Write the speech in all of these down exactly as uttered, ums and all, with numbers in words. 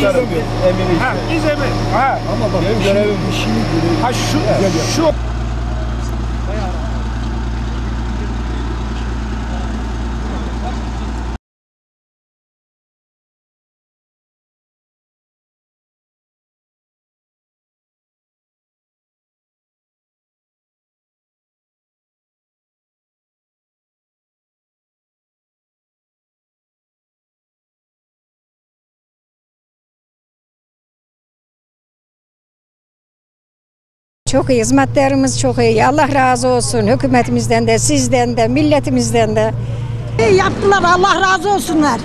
komutanım biz eminiz. Ha, biz eminiz. Ha. Ama bak benim görevim işimi görüyor. Ha şu, evet. şu. Çok iyi, hizmetlerimiz çok iyi. Allah razı olsun hükümetimizden de, sizden de, milletimizden de. İyi yaptılar, Allah razı olsunlar.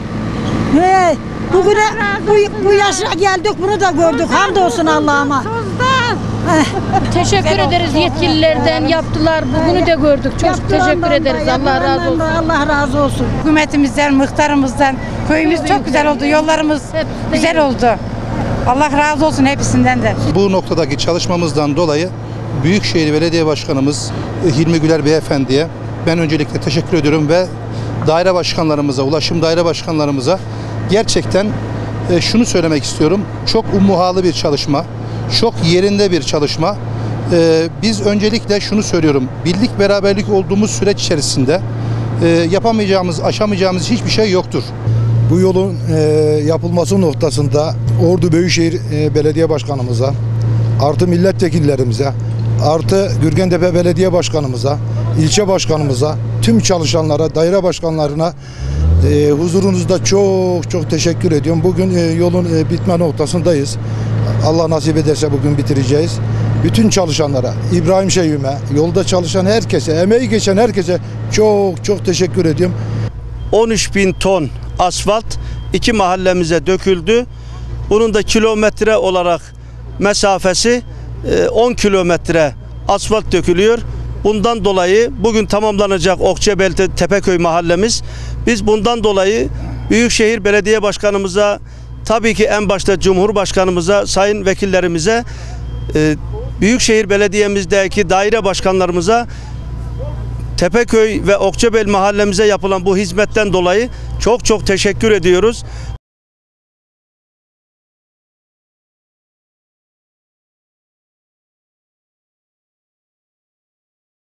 He, bugüne, bu, bu yaşa geldik, bunu da gördük. Hamdolsun Allah'ıma. Teşekkür ederiz yetkililerden, yaptılar, bunu da gördük. Çok yaptılar, teşekkür ederiz, da, Allah razı olsun. Allah razı olsun. Hükümetimizden, muhtarımızdan, köyümüz çok, çok güzel oldu, yollarımız güzel oldu. Allah razı olsun hepsinden de. Bu noktadaki çalışmamızdan dolayı Büyükşehir Belediye Başkanımız Hilmi Güler Beyefendi'ye ben öncelikle teşekkür ediyorum ve daire başkanlarımıza, ulaşım daire başkanlarımıza gerçekten şunu söylemek istiyorum. Çok ummuhalı bir çalışma, çok yerinde bir çalışma. Biz öncelikle şunu söylüyorum. Birlik beraberlik olduğumuz süreç içerisinde yapamayacağımız, aşamayacağımız hiçbir şey yoktur. Bu yolun e, yapılması noktasında Ordu Büyükşehir e, Belediye Başkanımıza, artı milletvekillerimize, artı Gürgentepe Belediye Başkanımıza, ilçe başkanımıza, tüm çalışanlara, daire başkanlarına e, huzurunuzda çok çok teşekkür ediyorum. Bugün e, yolun e, bitme noktasındayız. Allah nasip ederse bugün bitireceğiz. Bütün çalışanlara, İbrahim Şeyh'ime, yolda çalışan herkese, emeği geçen herkese çok çok teşekkür ediyorum. on üç bin ton asfalt iki mahallemize döküldü. Bunun da kilometre olarak mesafesi on kilometre asfalt dökülüyor. Bundan dolayı bugün tamamlanacak Okçabelti Tepeköy mahallemiz. Biz bundan dolayı Büyükşehir Belediye Başkanımıza, tabii ki en başta Cumhurbaşkanımıza, sayın vekillerimize, Büyükşehir Belediye'mizdeki daire başkanlarımıza, Tepeköy ve Okçabel mahallemize yapılan bu hizmetten dolayı çok çok teşekkür ediyoruz.